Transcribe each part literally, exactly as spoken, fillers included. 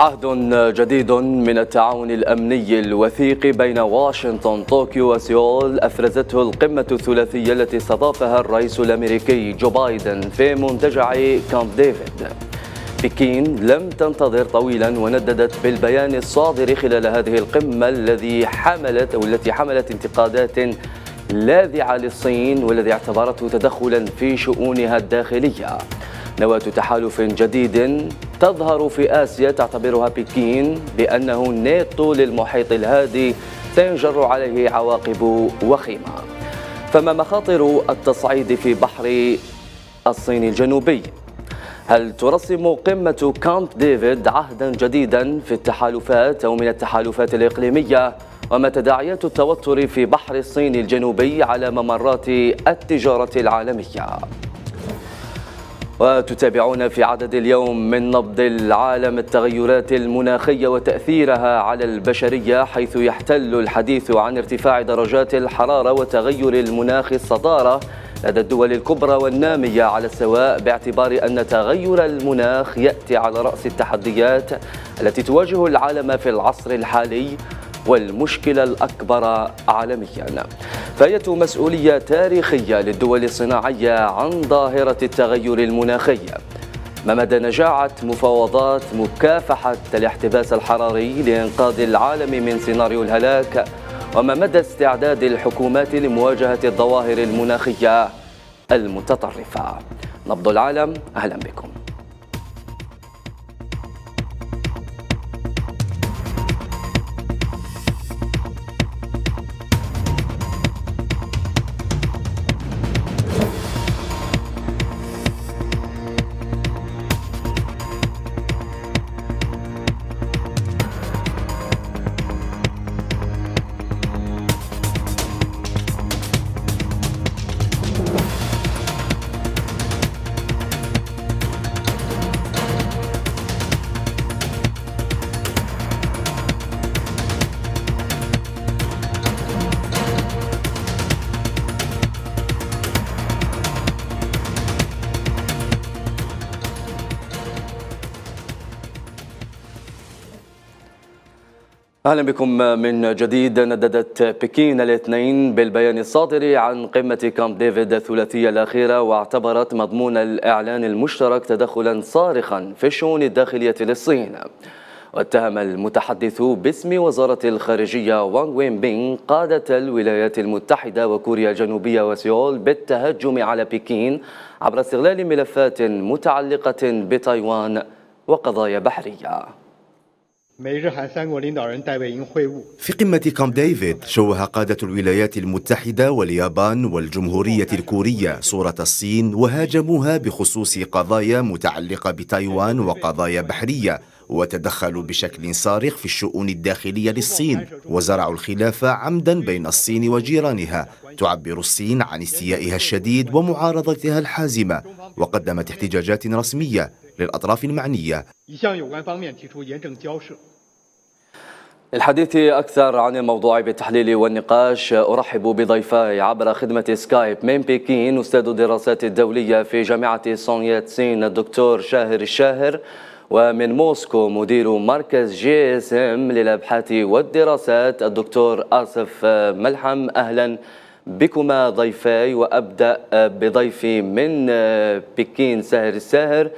عهد جديد من التعاون الأمني الوثيق بين واشنطن، طوكيو وسيول أفرزته القمة الثلاثية التي استضافها الرئيس الأمريكي جو بايدن في منتجع كامب ديفيد. بكين لم تنتظر طويلا ونددت بالبيان الصادر خلال هذه القمة الذي حملت أو التي حملت انتقادات لاذعة للصين والذي اعتبرته تدخلا في شؤونها الداخلية. نواة تحالف جديد تظهر في آسيا تعتبرها بكين بأنه الناتو للمحيط الهادي سينجر عليه عواقب وخيمة. فما مخاطر التصعيد في بحر الصين الجنوبي؟ هل ترسم قمة كامب ديفيد عهدا جديدا في التحالفات أو من التحالفات الإقليمية؟ وما تداعيات التوتر في بحر الصين الجنوبي على ممرات التجارة العالمية؟ وتتابعون في عدد اليوم من نبض العالم التغيرات المناخية وتأثيرها على البشرية، حيث يحتل الحديث عن ارتفاع درجات الحرارة وتغير المناخ الصدارة لدى الدول الكبرى والنامية على السواء، باعتبار أن تغير المناخ يأتي على رأس التحديات التي تواجه العالم في العصر الحالي والمشكلة الأكبر عالميا. فهي مسؤولية تاريخية للدول الصناعية عن ظاهرة التغير المناخي. ما مدى نجاعة مفاوضات مكافحة الاحتباس الحراري لإنقاذ العالم من سيناريو الهلاك؟ وما مدى استعداد الحكومات لمواجهة الظواهر المناخية المتطرفة؟ نبض العالم، أهلا بكم. أهلا بكم من جديد. نددت بكين الاثنين بالبيان الصادر عن قمة كامب ديفيد الثلاثية الأخيرة، واعتبرت مضمون الإعلان المشترك تدخلا صارخا في الشؤون الداخلية للصين. واتهم المتحدث باسم وزارة الخارجية وانغ وين بينغ قادة الولايات المتحدة وكوريا الجنوبية وسيول بالتهجم على بكين عبر استغلال ملفات متعلقة بتايوان وقضايا بحرية. في قمة كامب ديفيد شوه قادة الولايات المتحدة واليابان والجمهورية الكورية صورة الصين وهاجموها بخصوص قضايا متعلقة بتايوان وقضايا بحرية، وتدخلوا بشكل صارخ في الشؤون الداخلية للصين وزرعوا الخلاف عمدا بين الصين وجيرانها. تعبر الصين عن استيائها الشديد ومعارضتها الحازمة، وقدمت احتجاجات رسمية للأطراف المعنية. للحديث أكثر عن الموضوع بالتحليل والنقاش أرحب بضيفاي عبر خدمة سكايب من بكين، أستاذ الدراسات الدولية في جامعة سونغ ياتسين الدكتور شاهر الشاهر، ومن موسكو مدير مركز جي إس إم للأبحاث والدراسات الدكتور آصف ملحم. أهلا بكما ضيفاي، وأبدأ بضيفي من بكين شاهر الشاهر.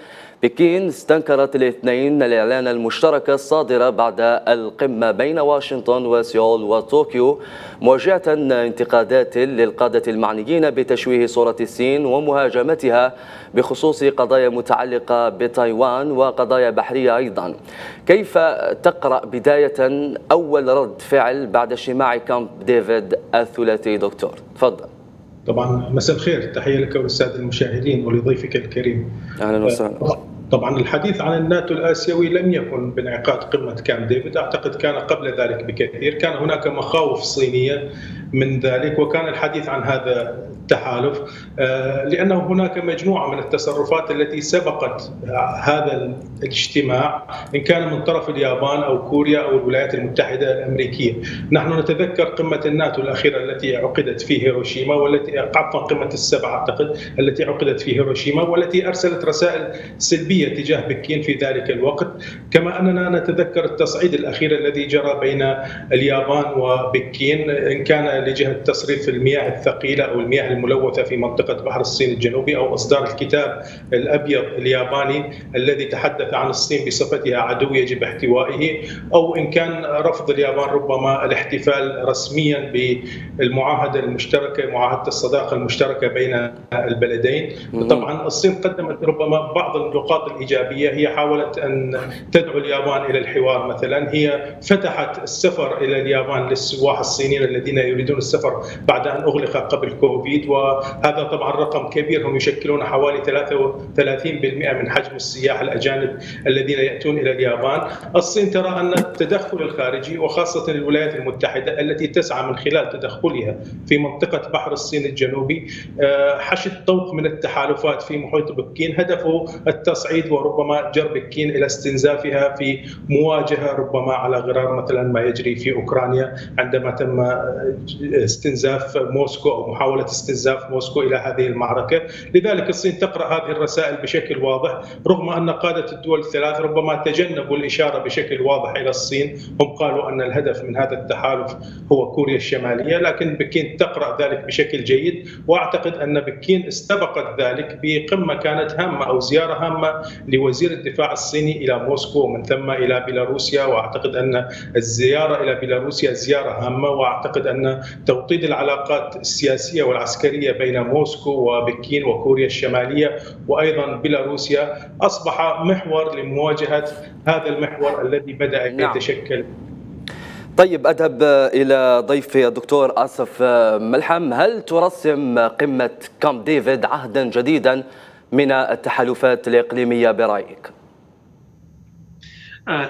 بكين استنكرت الاثنين الإعلان المشترك الصادر بعد القمة بين واشنطن وسيول وطوكيو، مواجهة انتقادات للقادة المعنيين بتشويه صورة الصين ومهاجمتها بخصوص قضايا متعلقة بتايوان وقضايا بحرية أيضا. كيف تقرأ بداية أول رد فعل بعد اجتماع كامب ديفيد الثلاثي دكتور؟ تفضل. طبعا مساء الخير، تحية لك والسادة المشاهدين ولضيفك الكريم. أهلا وسهلا. طبعا الحديث عن الناتو الآسيوي لم يكن بانعقاد قمة كامب ديفيد، أعتقد كان قبل ذلك بكثير، كان هناك مخاوف صينية من ذلك وكان الحديث عن هذا التحالف، لأنه هناك مجموعة من التصرفات التي سبقت هذا الاجتماع إن كان من طرف اليابان أو كوريا أو الولايات المتحدة الأمريكية. نحن نتذكر قمة الناتو الأخيرة التي عقدت في هيروشيما، والتي عفوا قمة السبعة أعتقد التي عقدت في هيروشيما، والتي أرسلت رسائل سلبية تجاه بكين في ذلك الوقت، كما أننا نتذكر التصعيد الأخير الذي جرى بين اليابان وبكين، إن كان لجهة تصريف المياه الثقيلة أو المياه الملوثة في منطقة بحر الصين الجنوبي، أو إصدار الكتاب الأبيض الياباني الذي تحدث عن الصين بصفتها عدو يجب احتوائه، أو إن كان رفض اليابان ربما الاحتفال رسميا بالمعاهدة المشتركة، معاهدة الصداقة المشتركة بين البلدين. طبعا الصين قدمت ربما بعض النقاط الإيجابية، هي حاولت أن تدعو اليابان إلى الحوار مثلا، هي فتحت السفر إلى اليابان للسواح الصينيين الذين يريدون السفر بعد أن أغلق قبل كوفيد، وهذا طبعا رقم كبير، هم يشكلون حوالي ثلاثة وثلاثين بالمئة من حجم السياح الأجانب الذين يأتون إلى اليابان. الصين ترى أن التدخل الخارجي وخاصة الولايات المتحدة التي تسعى من خلال تدخلها في منطقة بحر الصين الجنوبي حشد طوق من التحالفات في محيط بكين هدفه التصعيد وربما جر بكين إلى استنزافها في مواجهة ربما على غرار مثلا ما يجري في أوكرانيا عندما تم استنزاف موسكو أو محاولة استنزاف موسكو إلى هذه المعركة. لذلك الصين تقرأ هذه الرسائل بشكل واضح، رغم أن قادة الدول الثلاث ربما تجنبوا الإشارة بشكل واضح إلى الصين، هم قالوا أن الهدف من هذا التحالف هو كوريا الشمالية، لكن بكين تقرأ ذلك بشكل جيد، وأعتقد أن بكين استبقت ذلك بقمة كانت هامة أو زيارة هامة لوزير الدفاع الصيني إلى موسكو ومن ثم إلى بيلاروسيا، وأعتقد أن الزيارة إلى بيلاروسيا زيارة هامة، وأعتقد أن توطيد العلاقات السياسية والعسكرية بين موسكو وبكين وكوريا الشمالية وأيضا بيلاروسيا أصبح محور لمواجهة هذا المحور الذي بدأ يتشكل. طيب، أذهب إلى ضيفي الدكتور آصف ملحم. هل ترسم قمة كامب ديفيد عهدا جديدا من التحالفات الإقليمية برأيك؟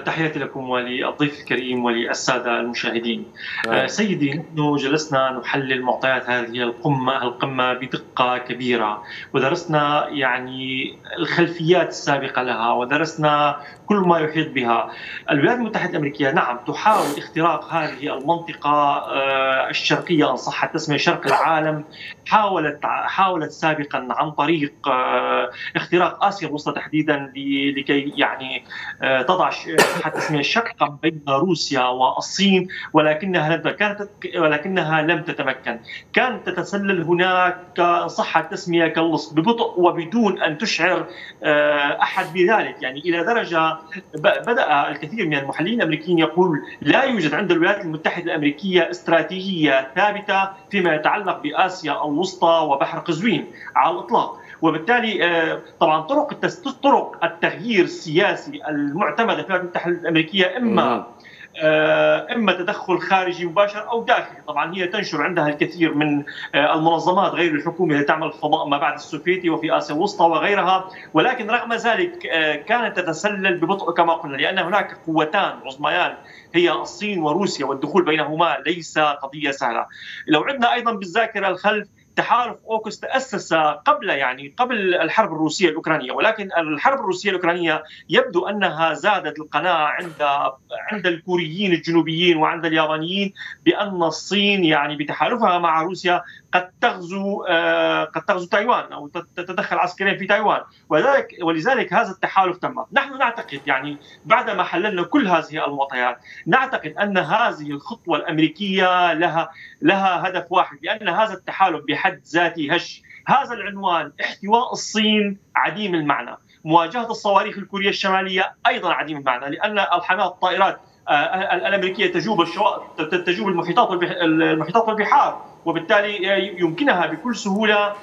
تحياتي لكم وللضيف الكريم وللسادة المشاهدين. آه. سيدي، نحن جلسنا نحلل معطيات هذه القمة القمة بدقة كبيرة، ودرسنا يعني الخلفيات السابقة لها، ودرسنا كل ما يحيط بها. الولايات المتحدة الأمريكية نعم تحاول اختراق هذه المنطقة الشرقية، إن صح التسمية شرق العالم، حاولت حاولت سابقا عن طريق اختراق آسيا الوسطى تحديدا لكي يعني تضع حتى اسمها شقا بين روسيا والصين، ولكنها لم كانت ولكنها لم تتمكن، كانت تتسلل هناك إن صح التسمية كاللص ببطء وبدون أن تشعر أحد بذلك، يعني إلى درجة بدأ الكثير من المحللين الأمريكيين يقول لا يوجد عند الولايات المتحدة الأمريكية استراتيجية ثابتة فيما يتعلق بآسيا الوسطى وبحر قزوين على الإطلاق. وبالتالي طبعا طرق طرق التغيير السياسي المعتمده في الولايات المتحده الامريكيه اما اما تدخل خارجي مباشر او داخلي، طبعا هي تنشر عندها الكثير من المنظمات غير الحكوميه التي تعمل في الفضاء ما بعد السوفيتي وفي اسيا الوسطى وغيرها، ولكن رغم ذلك كانت تتسلل ببطء كما قلنا، لان هناك قوتان عظميان هي الصين وروسيا، والدخول بينهما ليس قضيه سهله. لو عدنا ايضا بالذاكره الخلف، تحالف أوكوس تأسس قبل يعني قبل الحرب الروسية الأوكرانية، ولكن الحرب الروسية الأوكرانية يبدو أنها زادت القناعة عند عند الكوريين الجنوبيين وعند اليابانيين بأن الصين يعني بتحالفها مع روسيا قد تغزو آه قد تغزو تايوان أو تتدخل عسكريا في تايوان، ولذلك ولذلك هذا التحالف تم. نحن نعتقد يعني بعدما حللنا كل هذه المعطيات نعتقد أن هذه الخطوة الأمريكية لها لها هدف واحد، لأن هذا التحالف حد ذاتي هش. هذا العنوان احتواء الصين عديم المعنى، مواجهة الصواريخ الكورية الشمالية أيضا عديم المعنى، لأن الحماة الطائرات الأمريكية تجوب الشواطئ تجوب المحيطات المحيطات والبحار، وبالتالي يمكنها بكل سهولة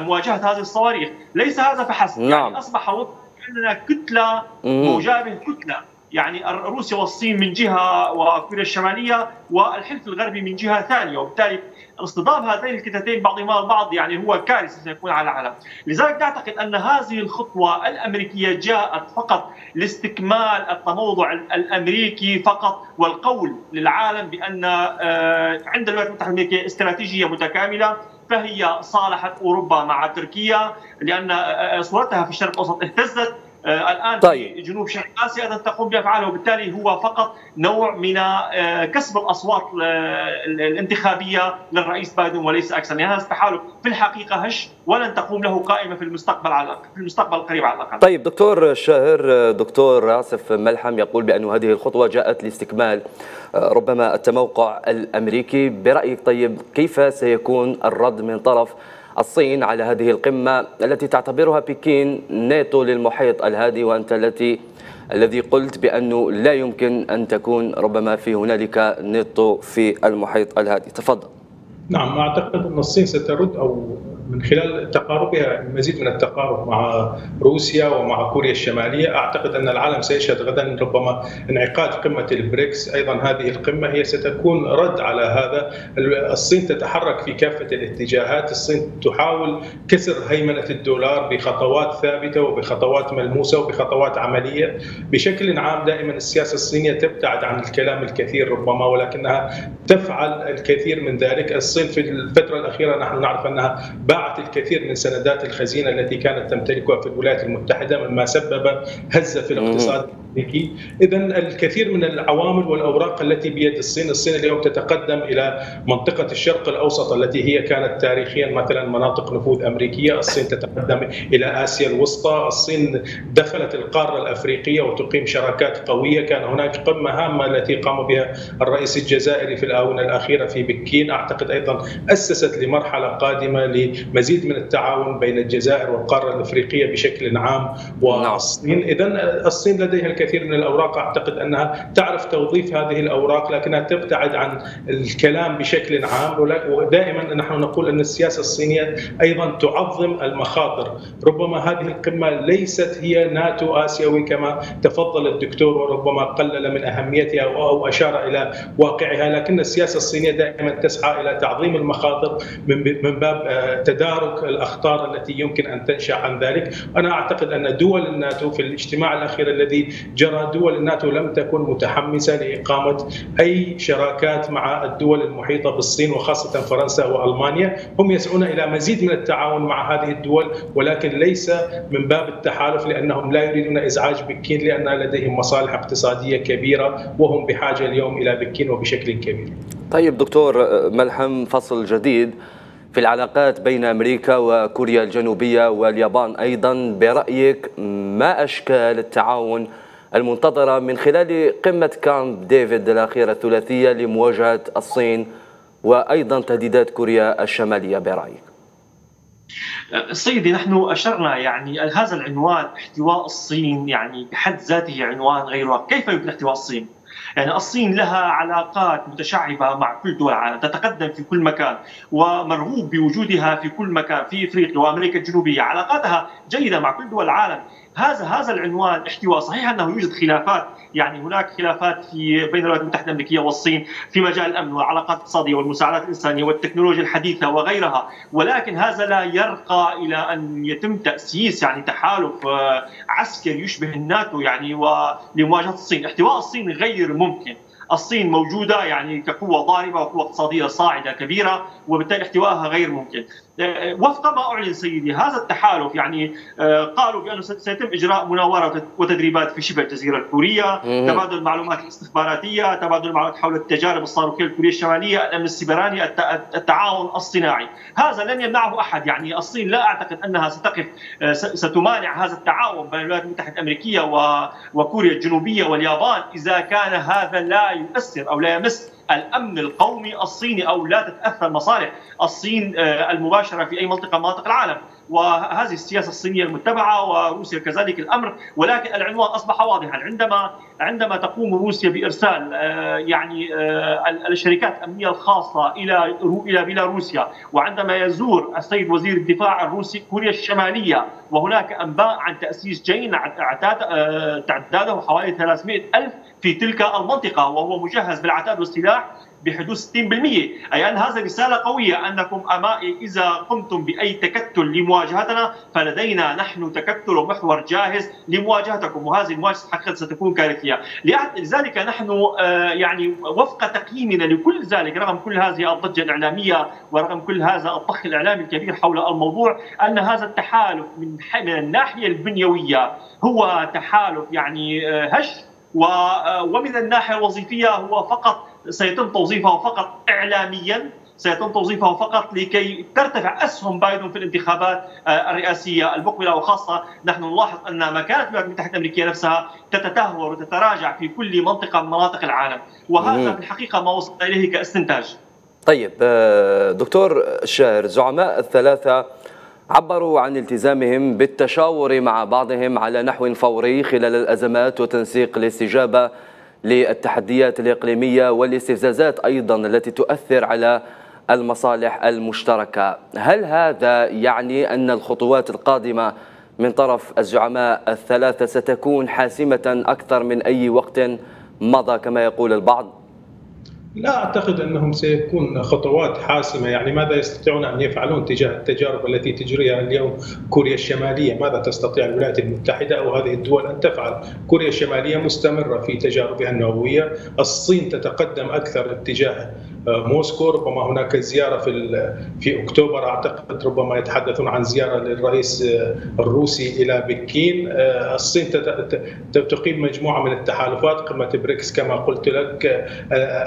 مواجهة هذه الصواريخ. ليس هذا فحسب، يعني أصبح وضع أننا كتلة مجابه كتلة، يعني روسيا والصين من جهة وكوريا الشمالية والحلف الغربي من جهة ثانية، وبالتالي اصطدام هذين الكتلتين بعضهما البعض يعني هو كارثة سيكون على العالم. لذلك نعتقد أن هذه الخطوة الأمريكية جاءت فقط لاستكمال التموضع الأمريكي فقط، والقول للعالم بأن عند الولايات المتحدة الأمريكية استراتيجية متكاملة، فهي صالحت أوروبا مع تركيا لأن صورتها في الشرق الأوسط اهتزت، الان طيب. في جنوب شرق اسيا تقوم بافعاله، وبالتالي هو فقط نوع من كسب الاصوات الانتخابيه للرئيس بايدن وليس اكثر، يعني هذا التحالف في الحقيقه هش ولن تقوم له قائمه في المستقبل على في المستقبل القريب على الاقل. طيب دكتور شاهر، دكتور آصف ملحم يقول بأن هذه الخطوه جاءت لاستكمال ربما التموقع الامريكي، برايك طيب كيف سيكون الرد من طرف الصين على هذه القمة التي تعتبرها بكين ناتو للمحيط الهادي، وأنت التي الذي قلت بأنه لا يمكن أن تكون ربما في هنالك ناتو في المحيط الهادي؟ تفضل. نعم، أعتقد أن الصين سترد أو من خلال تقاربها المزيد من التقارب مع روسيا ومع كوريا الشمالية. أعتقد أن العالم سيشهد غدا ربما انعقاد قمة البريكس، أيضا هذه القمة هي ستكون رد على هذا. الصين تتحرك في كافة الاتجاهات، الصين تحاول كسر هيمنة الدولار بخطوات ثابتة وبخطوات ملموسة وبخطوات عملية. بشكل عام دائما السياسة الصينية تبتعد عن الكلام الكثير ربما، ولكنها تفعل الكثير من ذلك. الصين في الفترة الأخيرة نحن نعرف أنها باعت الكثير من سندات الخزينة التي كانت تمتلكها في الولايات المتحدة، مما سبب هزة في الاقتصاد الأمريكي. إذا الكثير من العوامل والأوراق التي بيد الصين. الصين اليوم تتقدم إلى منطقة الشرق الأوسط التي هي كانت تاريخيا مثلا مناطق نفوذ أمريكية، الصين تتقدم إلى آسيا الوسطى، الصين دخلت القارة الأفريقية وتقيم شراكات قوية. كان هناك قمة هامة التي قام بها الرئيس الجزائري في الآونة الأخيرة في بكين، أعتقد أيضا أسست لمرحلة قادمة لمزيد من التعاون بين الجزائر والقارة الأفريقية بشكل عام والصين. إذا الصين لديها الكثير من الأوراق، أعتقد أنها تعرف توظيف هذه الأوراق لكنها تبتعد عن الكلام بشكل عام. ودائما نحن نقول أن السياسة الصينية أيضا تعظم المخاطر. ربما هذه القمة ليست هي ناتو آسيوي كما تفضل الدكتور وربما قلل من أهميتها أو أشار إلى واقعها، لكن السياسة الصينية دائما تسعى إلى تعظيم المخاطر من باب تدارك الأخطار التي يمكن أن تنشأ عن ذلك. أنا أعتقد أن دول الناتو في الاجتماع الأخير الذي جرى دول الناتو لم تكن متحمسة لإقامة أي شراكات مع الدول المحيطة بالصين وخاصة فرنسا وألمانيا. هم يسعون إلى مزيد من التعاون مع هذه الدول ولكن ليس من باب التحالف، لأنهم لا يريدون إزعاج بكين لأن لديهم مصالح اقتصادية كبيرة وهم بحاجة اليوم إلى بكين وبشكل كبير. طيب دكتور ملحم، فصل جديد في العلاقات بين أمريكا وكوريا الجنوبية واليابان أيضا، برأيك ما أشكال التعاون المنتظرة من خلال قمة كامب ديفيد الأخيرة الثلاثية لمواجهة الصين وأيضا تهديدات كوريا الشمالية برأيك؟ سيدي، نحن أشرنا يعني هذا العنوان احتواء الصين يعني بحد ذاته عنوان غير واقعي. كيف يمكن احتواء الصين؟ يعني الصين لها علاقات متشعبة مع كل دول العالم، تتقدم في كل مكان ومرغوب بوجودها في كل مكان في افريقيا وامريكا الجنوبية، علاقاتها جيدة مع كل دول العالم. هذا هذا العنوان احتواء. صحيح انه يوجد خلافات، يعني هناك خلافات في بين الولايات المتحده الامريكيه والصين في مجال الامن والعلاقات الاقتصاديه والمساعدات الانسانيه والتكنولوجيا الحديثه وغيرها، ولكن هذا لا يرقى الى ان يتم تاسيس يعني تحالف عسكري يشبه الناتو يعني ولمواجهه الصين. احتواء الصين غير ممكن. الصين موجوده يعني كقوه ضاربه وقوه اقتصاديه صاعده كبيره، وبالتالي احتوائها غير ممكن. وفق ما اعلن سيدي هذا التحالف يعني قالوا بانه سيتم اجراء مناوره وتدريبات في شبه الجزيره الكوريه، تبادل المعلومات الاستخباراتيه، تبادل المعلومات حول التجارب الصاروخيه الكوريه الشماليه، الامن السيبراني، التعاون الصناعي. هذا لن يمنعه احد، يعني الصين لا اعتقد انها ستقف ستمانع هذا التعاون بين الولايات المتحده الامريكيه وكوريا الجنوبيه واليابان اذا كان هذا لا يؤثر او لا يمس الامن القومي الصيني او لا تتاثر مصالح الصين المباشره في اي منطقه مناطق العالم. وهذه السياسه الصينيه المتبعه وروسيا كذلك الامر، ولكن العنوان اصبح واضحا عندما عندما تقوم روسيا بارسال يعني الشركات الامنيه الخاصه الى الى بيلاروسيا، وعندما يزور السيد وزير الدفاع الروسي كوريا الشماليه، وهناك انباء عن تاسيس جيش تعداده حوالي ثلاثمائة ألف في تلك المنطقه وهو مجهز بالعتاد والسلاح. بحدوث ستين بالمئة، أي أن هذا رسالة قوية أنكم أمائي إذا قمتم بأي تكتل لمواجهتنا فلدينا نحن تكتل ومحور جاهز لمواجهتكم، وهذه المواجهة حقيقة ستكون كارثية. لذلك نحن يعني وفق تقييمنا لكل ذلك رغم كل هذه الضجة الإعلامية ورغم كل هذا الضخ الإعلامي الكبير حول الموضوع أن هذا التحالف من من الناحية البنيوية هو تحالف يعني هش، ومن الناحية الوظيفية هو فقط سيتم توظيفه فقط إعلاميا، سيتم توظيفه فقط لكي ترتفع أسهم بايدن في الانتخابات الرئاسية المقبلة، وخاصة نحن نلاحظ أن مكانة الولايات المتحدة الأمريكية نفسها تتدهور وتتراجع في كل منطقة من مناطق العالم، وهذا في الحقيقة ما وصلت إليه كاستنتاج. طيب دكتور شاهر، زعماء الثلاثة عبروا عن التزامهم بالتشاور مع بعضهم على نحو فوري خلال الأزمات وتنسيق الاستجابة للتحديات الإقليمية والاستفزازات أيضا التي تؤثر على المصالح المشتركة. هل هذا يعني أن الخطوات القادمة من طرف الزعماء الثلاثة ستكون حاسمة أكثر من أي وقت مضى كما يقول البعض؟ لا أعتقد أنهم سيكون خطوات حاسمة. يعني ماذا يستطيعون أن يفعلون تجاه التجارب التي تجريها اليوم كوريا الشمالية؟ ماذا تستطيع الولايات المتحدة أو هذه الدول أن تفعل؟ كوريا الشمالية مستمرة في تجاربها النووية، الصين تتقدم أكثر اتجاه موسكو، ربما هناك زيارة في في أكتوبر أعتقد ربما يتحدثون عن زيارة للرئيس الروسي إلى بكين. الصين تقيم مجموعة من التحالفات، قمة بريكس كما قلت لك.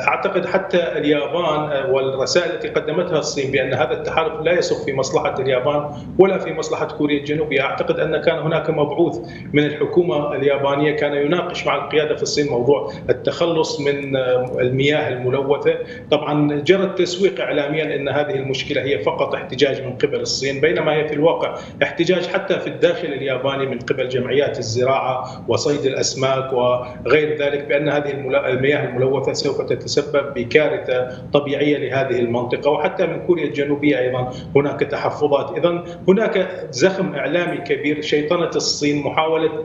أعتقد حتى اليابان والرسائل التي قدمتها الصين بأن هذا التحالف لا يصب في مصلحة اليابان ولا في مصلحة كوريا الجنوبية. أعتقد أن كان هناك مبعوث من الحكومة اليابانية كان يناقش مع القيادة في الصين موضوع التخلص من المياه الملوثة. طبعا جرى التسويق اعلاميا ان هذه المشكله هي فقط احتجاج من قبل الصين، بينما هي في الواقع احتجاج حتى في الداخل الياباني من قبل جمعيات الزراعه وصيد الاسماك وغير ذلك بان هذه المياه الملوثه سوف تتسبب بكارثه طبيعيه لهذه المنطقه، وحتى من كوريا الجنوبيه ايضا هناك تحفظات. اذا هناك زخم اعلامي كبير، شيطنه الصين، محاوله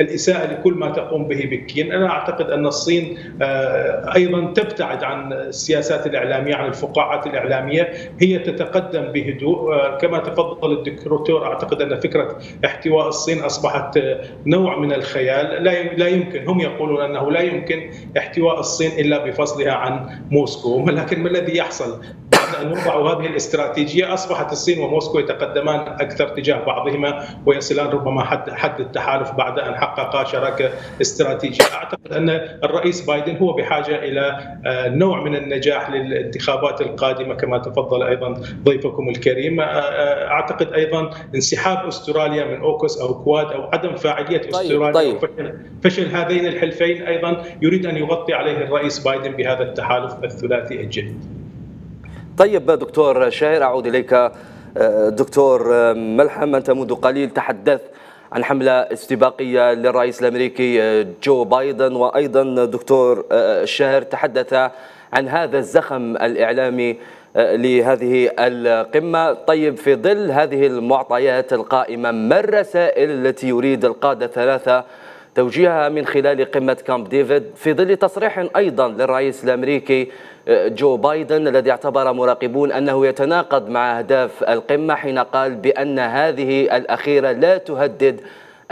الاساءه لكل ما تقوم به بكين. انا اعتقد ان الصين ايضا تبتعد عن السياسات الإعلامية، عن الفقاعات الإعلامية، هي تتقدم بهدوء كما تفضل الدكتور. أعتقد أن فكرة احتواء الصين أصبحت نوع من الخيال، لا يمكن، هم يقولون أنه لا يمكن احتواء الصين إلا بفصلها عن موسكو، ولكن ما الذي يحصل؟ بعد أن وضعوا هذه الاستراتيجية أصبحت الصين وموسكو يتقدمان أكثر تجاه بعضهما ويصلان ربما حد حد التحالف بعد أن حققا شراكة استراتيجية. أعتقد أن الرئيس بايدن هو بحاجة إلى نوع من النجاح للانتخابات القادمة كما تفضل أيضا ضيفكم الكريم. أعتقد أيضا انسحاب أستراليا من أوكوس أو كواد أو عدم فاعلية أستراليا، طيب طيب. فشل هذين الحلفين أيضا يريد أن يغطي عليه الرئيس بايدن بهذا التحالف الثلاثي الجديد. طيب دكتور شاهر، أعود إليك. دكتور ملحم، أنت منذ قليل تحدث عن حملة استباقية للرئيس الأمريكي جو بايدن، وأيضا دكتور شاهر تحدث عن هذا الزخم الإعلامي لهذه القمة. طيب في ظل هذه المعطيات القائمة، ما الرسائل التي يريد القادة الثلاثة توجيهها من خلال قمة كامب ديفيد في ظل تصريح أيضا للرئيس الأمريكي جو بايدن الذي اعتبر مراقبون أنه يتناقض مع أهداف القمة حين قال بأن هذه الأخيرة لا تهدد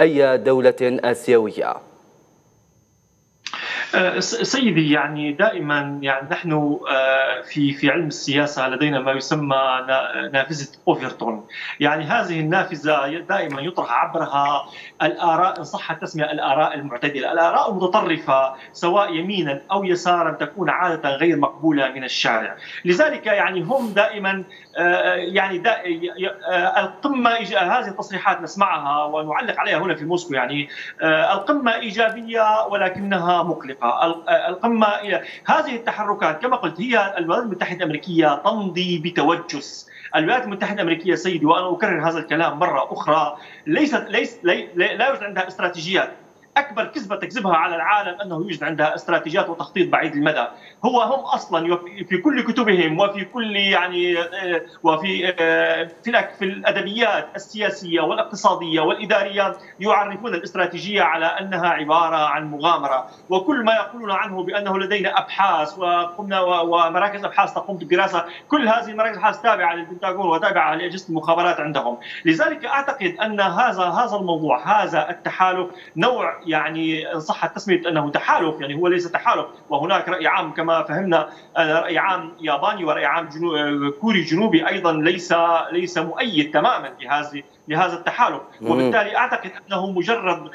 أي دولة آسيوية؟ سيدي، يعني دائما يعني نحن في في علم السياسه لدينا ما يسمى نافذه اوفرتون، يعني هذه النافذه دائما يطرح عبرها الاراء، ان صح التسميه الاراء المعتدله، الاراء المتطرفه سواء يمينا او يسارا تكون عاده غير مقبوله من الشارع. لذلك يعني هم دائما يعني دائما القمه، هذه التصريحات نسمعها ونعلق عليها هنا في موسكو، يعني القمه ايجابيه ولكنها مقلقه. القمة هذه التحركات كما قلت هي الولايات المتحدة الأمريكية تمضي بتوجس. الولايات المتحدة الأمريكية سيدي، وأنا أكرر هذا الكلام مرة أخرى، ليست ليس لا يوجد عندها استراتيجيات. اكبر كذبه تكذبها على العالم انه يوجد عندها استراتيجيات وتخطيط بعيد المدى. هو هم اصلا في كل كتبهم وفي كل يعني وفي في الادبيات السياسيه والاقتصاديه والاداريه يعرفون الاستراتيجيه على انها عباره عن مغامره، وكل ما يقولون عنه بانه لدينا ابحاث وقمنا ومراكز ابحاث تقوم بالدراسه، كل هذه المراكز الابحاث تابعه للبنتاغون وتابعه لاجهزه المخابرات عندهم. لذلك اعتقد ان هذا هذا الموضوع، هذا التحالف، نوع يعني ان صح التسميه انه تحالف، يعني هو ليس تحالف، وهناك راي عام كما فهمنا، راي عام ياباني وراي عام جنو... كوري جنوبي ايضا ليس ليس مؤيد تماما لهذه لهذا التحالف، وبالتالي اعتقد انه مجرد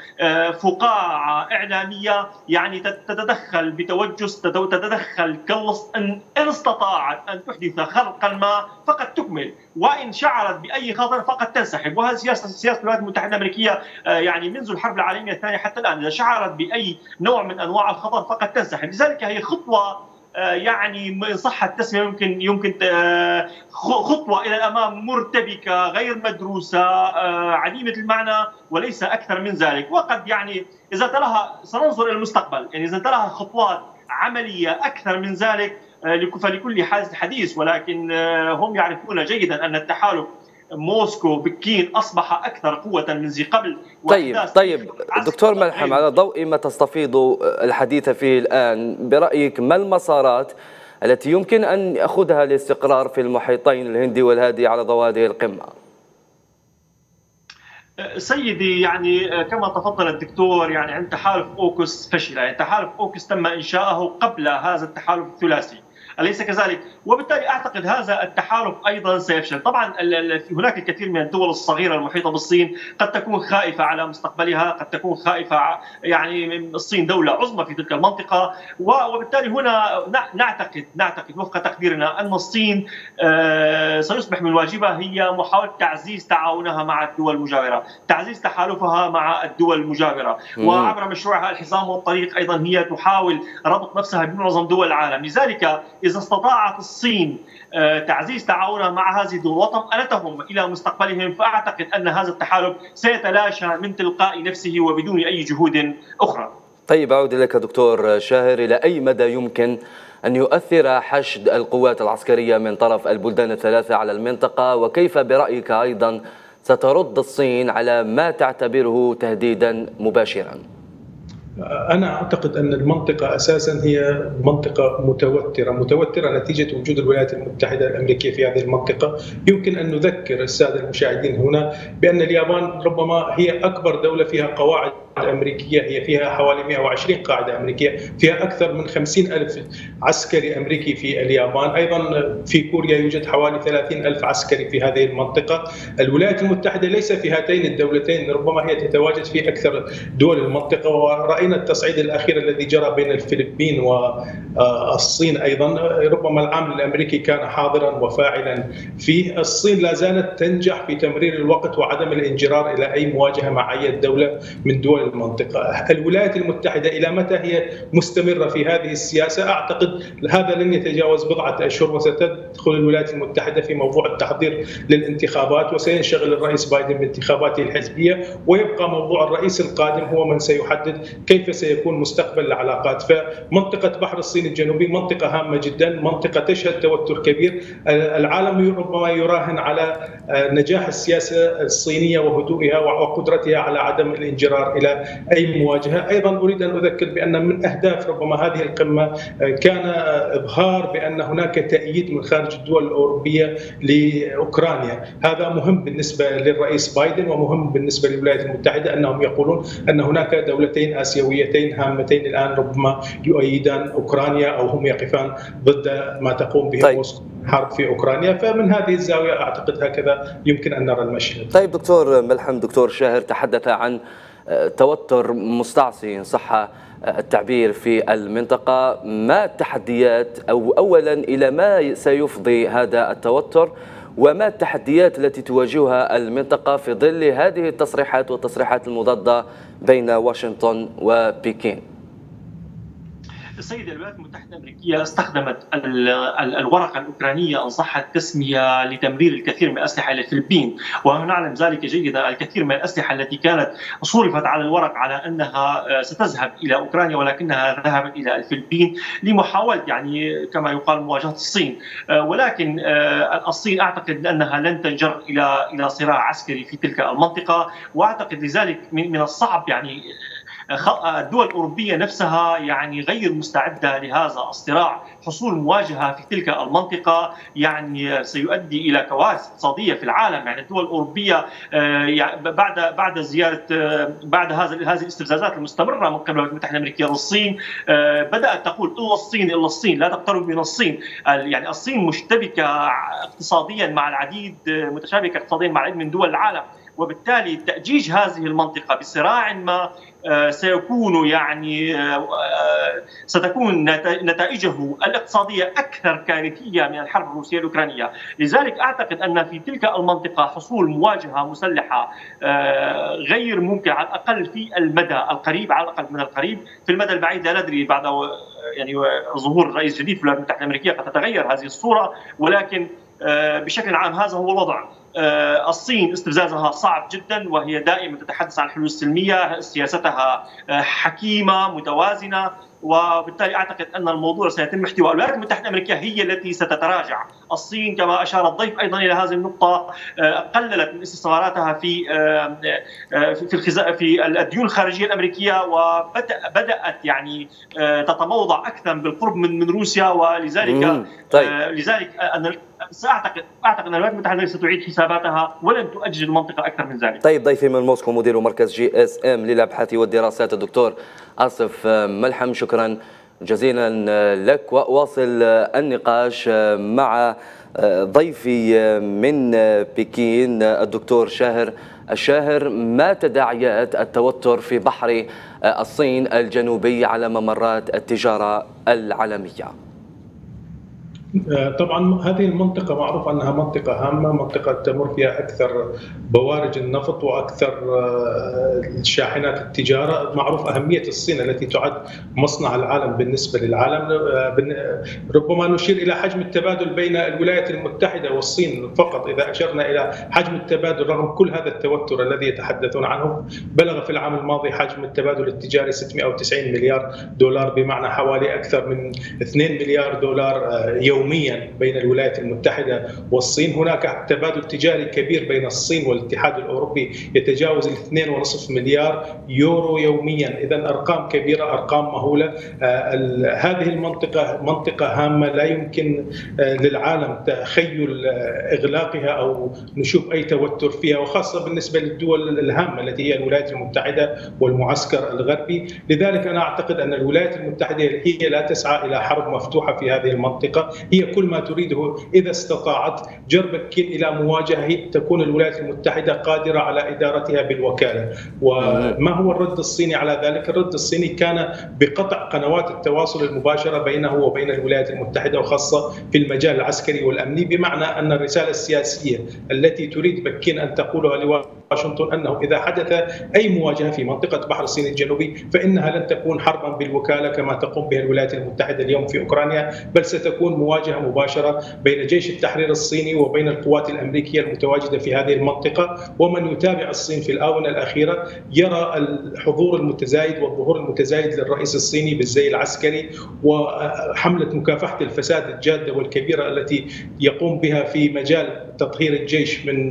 فقاعه اعلاميه يعني تتدخل بتوجس، تتدخل كالصين ان استطاعت ان تحدث خرقا ما فقد تكمل، وان شعرت باي خطر فقد تنسحب، وهذه سياسه سياسه الولايات المتحده الامريكيه يعني منذ الحرب العالميه الثانيه حتى الان، اذا شعرت باي نوع من انواع الخطر فقد تنسحب، لذلك هي خطوه يعني إن صح التسمية يمكن يمكن خطوة إلى الأمام مرتبكة غير مدروسة عديمة المعنى وليس أكثر من ذلك. وقد يعني إذا تراها سننظر إلى المستقبل، يعني إذا تراها خطوات عملية أكثر من ذلك فلكل حادث حديث، ولكن هم يعرفون جيدا أن التحالف موسكو بكين أصبح أكثر قوة من ذي قبل. طيب طيب دكتور ملحم، على ضوء ما تستفيض الحديث فيه الآن، برأيك ما المسارات التي يمكن أن يأخذها الاستقرار في المحيطين الهندي والهادي على ضوء هذه القمة؟ سيدي يعني كما تفضل الدكتور، يعني عند تحالف أوكوس فشل، يعني تحالف أوكوس تم إنشاؤه قبل هذا التحالف الثلاثي، أليس كذلك؟ وبالتالي أعتقد هذا التحالف أيضا سيفشل. طبعا هناك الكثير من الدول الصغيرة المحيطة بالصين قد تكون خائفة على مستقبلها، قد تكون خائفة، يعني الصين دولة عظمى في تلك المنطقة، وبالتالي هنا نعتقد نعتقد وفق تقديرنا أن الصين سيصبح من واجبها هي محاولة تعزيز تعاونها مع الدول المجاورة، تعزيز تحالفها مع الدول المجاورة، وعبر مشروعها الحزام والطريق أيضا هي تحاول ربط نفسها بمعظم دول العالم. لذلك إذا استطاعت الصين تعزيز تعاونها مع هذه الدول وطمأنتهم إلى مستقبلهم، فأعتقد أن هذا التحالف سيتلاشى من تلقاء نفسه وبدون أي جهود أخرى. طيب أعود لك دكتور شاهر، إلى أي مدى يمكن أن يؤثر حشد القوات العسكرية من طرف البلدان الثلاثة على المنطقة، وكيف برأيك أيضا سترد الصين على ما تعتبره تهديدا مباشرا؟ أنا أعتقد أن المنطقة أساساً هي منطقة متوترة، متوترة نتيجة وجود الولايات المتحدة الأمريكية في هذه المنطقة. يمكن أن نذكر السادة المشاهدين هنا بأن اليابان ربما هي أكبر دولة فيها قواعد أمريكية، هي فيها حوالي مئة وعشرين قاعدة أمريكية، فيها أكثر من خمسين ألف عسكري أمريكي في اليابان، أيضاً في كوريا يوجد حوالي ثلاثين ألف عسكري في هذه المنطقة. الولايات المتحدة ليس في هاتين الدولتين، ربما هي تتواجد في أكثر دول المنطقة، ورأي التصعيد الأخير الذي جرى بين الفلبين والصين أيضا ربما العامل الأمريكي كان حاضرا وفاعلا فيه. الصين لا زالت تنجح في تمرير الوقت وعدم الانجرار إلى أي مواجهة مع أي دولة من دول المنطقة. الولايات المتحدة إلى متى هي مستمرة في هذه السياسة؟ أعتقد هذا لن يتجاوز بضعة أشهر، وستدخل الولايات المتحدة في موضوع التحضير للانتخابات، وسينشغل الرئيس بايدن بانتخاباته الحزبية، ويبقى موضوع الرئيس القادم هو من سيحدد كيف سيكون مستقبل العلاقات. فمنطقة بحر الصين الجنوبي منطقة هامة جدا، منطقة تشهد توتر كبير، العالم ربما يراهن على نجاح السياسة الصينية وهدوئها وقدرتها على عدم الانجرار إلى أي مواجهة. أيضا أريد أن أذكر بأن من أهداف ربما هذه القمة كان إظهار بأن هناك تأييد من خارج الدول الأوروبية لأوكرانيا، هذا مهم بالنسبة للرئيس بايدن ومهم بالنسبة للولايات المتحدة، أنهم يقولون أن هناك دولتين آسيويتين سيويتين هامتين الآن ربما يؤيدان أوكرانيا أو هم يقفان ضد ما تقوم به موسكو، حرب في أوكرانيا. فمن هذه الزاوية أعتقد هكذا يمكن أن نرى المشهد. طيب دكتور ملحم، دكتور شاهر تحدث عن توتر مستعصي إن صح التعبير في المنطقة، ما التحديات أو أولا إلى ما سيفضي هذا التوتر، وما التحديات التي تواجهها المنطقة في ظل هذه التصريحات والتصريحات المضادة بين واشنطن وبكين؟ السيدة الولايات المتحدة الأمريكية استخدمت الورقة الأوكرانية إن صح التسمية لتمرير الكثير من الأسلحة إلى الفلبين، ونعلم ذلك جيدا. الكثير من الأسلحة التي كانت صُرفت على الورق على أنها ستذهب إلى أوكرانيا ولكنها ذهبت إلى الفلبين لمحاولة يعني كما يقال مواجهة الصين، ولكن الصين أعتقد أنها لن تنجر إلى إلى صراع عسكري في تلك المنطقة، وأعتقد لذلك من الصعب يعني الدول الأوروبية نفسها يعني غير مستعدة لهذا الصراع. حصول مواجهة في تلك المنطقة يعني سيؤدي إلى كوارث اقتصادية في العالم. يعني الدول الأوروبية بعد بعد زيارة بعد هذا هذه الاستفزازات المستمرة من قبل الولايات المتحدة الأمريكية للصين بدأت تقول إلا الصين إلا الصين، لا تقترب من الصين. يعني الصين مشتبكة اقتصاديا مع العديد متشابكة اقتصاديا مع العديد من دول العالم، وبالتالي تأجيج هذه المنطقة بصراع ما سيكون يعني ستكون نتائجه الاقتصادية أكثر كارثية من الحرب الروسية الأوكرانية. لذلك أعتقد أن في تلك المنطقة حصول مواجهة مسلحة غير ممكن على الأقل في المدى القريب، على الأقل من القريب. في المدى البعيد لا ندري، بعد يعني ظهور رئيس جديد في الولايات المتحدة الأمريكية قد تتغير هذه الصورة، ولكن بشكل عام هذا هو الوضع. الصين استفزازها صعب جدا، وهي دائما تتحدث عن حلول سلمية، سياستها حكيمة متوازنة، وبالتالي أعتقد أن الموضوع سيتم احتواء. الولايات المتحدة الأمريكية هي التي ستتراجع. الصين كما أشار الضيف أيضا إلى هذه النقطة قللت من استثماراتها في في في الديون الخارجية الأمريكية، وبدأت يعني تتموضع أكثر بالقرب من من روسيا، ولذلك طيب. لذلك أن سأعتقد أعتقد أن الولايات المتحدة الأمريكية ستعيد حساباتها ولن تؤجل المنطقة أكثر من ذلك. طيب، ضيفي من موسكو مدير مركز جي إس إم للأبحاث والدراسات الدكتور آصف ملحم، شكرا جزيلا لك. وأواصل النقاش مع ضيفي من بكين الدكتور شاهر الشاهر. ما تداعيات التوتر في بحر الصين الجنوبي على ممرات التجارة العالمية؟ طبعا هذه المنطقة معروف أنها منطقة هامة، منطقة تمر فيها أكثر بوارج النفط وأكثر شاحنات التجارة. معروف أهمية الصين التي تعد مصنع العالم بالنسبة للعالم. ربما نشير إلى حجم التبادل بين الولايات المتحدة والصين فقط. إذا أشرنا إلى حجم التبادل رغم كل هذا التوتر الذي يتحدثون عنه، بلغ في العام الماضي حجم التبادل التجاري ستمئة وتسعين مليار دولار، بمعنى حوالي أكثر من مليارين دولار يوم يوميا بين الولايات المتحدة والصين. هناك تبادل تجاري كبير بين الصين والاتحاد الأوروبي يتجاوز اثنين ونصف مليار يورو يوميا. إذا أرقام كبيرة، أرقام مهولة. هذه المنطقة منطقة هامة، لا يمكن للعالم تخيل إغلاقها أو نشوف أي توتر فيها، وخاصة بالنسبة للدول الهامة التي هي الولايات المتحدة والمعسكر الغربي. لذلك أنا أعتقد أن الولايات المتحدة هي لا تسعى إلى حرب مفتوحة في هذه المنطقة. هي كل ما تريده إذا استطاعت جر بكين إلى مواجهة، تكون الولايات المتحدة قادرة على إدارتها بالوكالة. وما هو الرد الصيني على ذلك؟ الرد الصيني كان بقطع قنوات التواصل المباشرة بينه وبين الولايات المتحدة، وخاصة في المجال العسكري والأمني. بمعنى أن الرسالة السياسية التي تريد بكين أن تقولها لواشنطن أنه إذا حدث أي مواجهة في منطقة بحر الصين الجنوبي فإنها لن تكون حربا بالوكالة كما تقوم بها الولايات المتحدة اليوم في أوكرانيا، بل ستكون مواجهة مباشرة بين جيش التحرير الصيني وبين القوات الأمريكية المتواجدة في هذه المنطقة. ومن يتابع الصين في الآونة الأخيرة يرى الحضور المتزايد والظهور المتزايد للرئيس الصيني بالزي العسكري، وحملة مكافحة الفساد الجادة والكبيرة التي يقوم بها في مجال تطهير الجيش من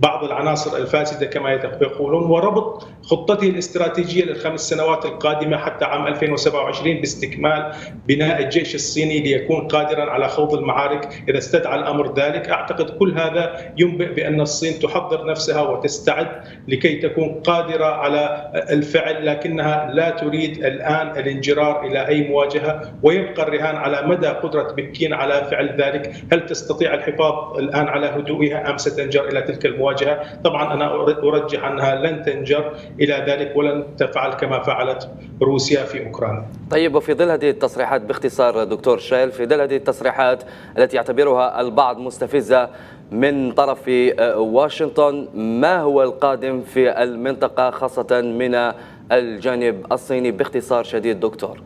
بعض العناصر الفاسدة كما يقولون، وربط خطته الاستراتيجية للخمس سنوات القادمة حتى عام ألفين وسبعة وعشرين باستكمال بناء الجيش الصيني ليكون قادرا على خوض المعارك إذا استدعى الأمر ذلك. أعتقد كل هذا ينبئ بأن الصين تحضر نفسها وتستعد لكي تكون قادرة على الفعل، لكنها لا تريد الآن الانجرار إلى أي مواجهة، ويبقى الرهان على مدى قدرة بكين على فعل ذلك. هل تستطيع الحفاظ الآن على هدوئها أم ستنجر إلى تلك المواجهة؟ طبعا أنا أرجح أنها لن تنجر إلى ذلك ولن تفعل كما فعلت روسيا في أوكرانيا. طيب، وفي ظل هذه التصريحات باختصار دكتور شايل، في ظل هذه التصريحات التي يعتبرها البعض مستفزة من طرف واشنطن، ما هو القادم في المنطقة خاصة من الجانب الصيني باختصار شديد دكتور؟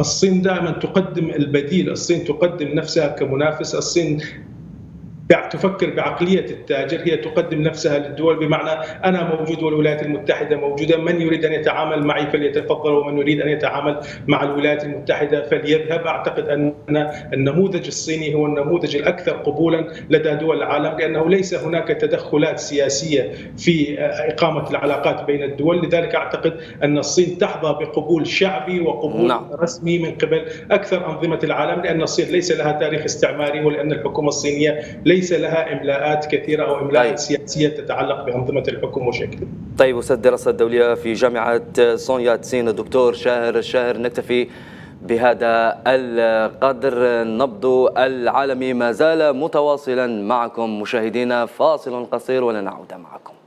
الصين دائما تقدم البديل، الصين تقدم نفسها كمنافس، الصين تفكر بعقلية التاجر، هي تقدم نفسها للدول بمعنى أنا موجود والولايات المتحدة موجودة، من يريد أن يتعامل معي فليتفضل ومن يريد أن يتعامل مع الولايات المتحدة فليذهب. أعتقد أن النموذج الصيني هو النموذج الأكثر قبولا لدى دول العالم، لأنه ليس هناك تدخلات سياسية في إقامة العلاقات بين الدول، لذلك أعتقد أن الصين تحظى بقبول شعبي وقبول لا. رسمي من قبل أكثر أنظمة العالم، لأن الصين ليس لها تاريخ استعماري ولأن الحكومة الصينية ليس ليس لها إملاءات كثيرة أو إملاءات طيب. سياسية تتعلق بأنظمة الحكم وشكله. طيب، أستاذ الدراسة الدولية في جامعة سون يات سين الدكتور شاهر الشاهر، نكتفي بهذا القدر. النبض العالمي ما زال متواصلا معكم مشاهدينا، فاصل قصير ولنعود معكم.